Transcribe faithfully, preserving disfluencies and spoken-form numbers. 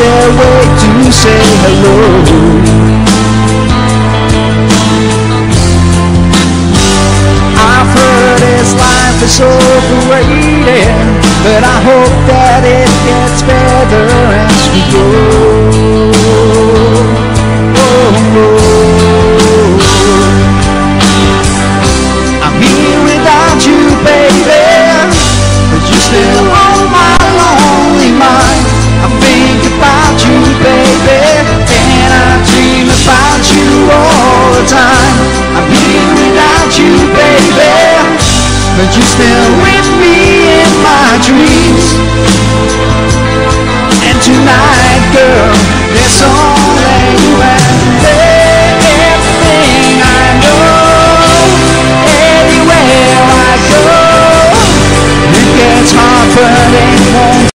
their way to say hello. I've heard this life is overrated, but I hope that it gets better as we go. Oh, oh. I'm here without you, baby, but you're still on my lonely mind. I think about you, baby, and I dream about you all the time. I'm here without you, baby, but you still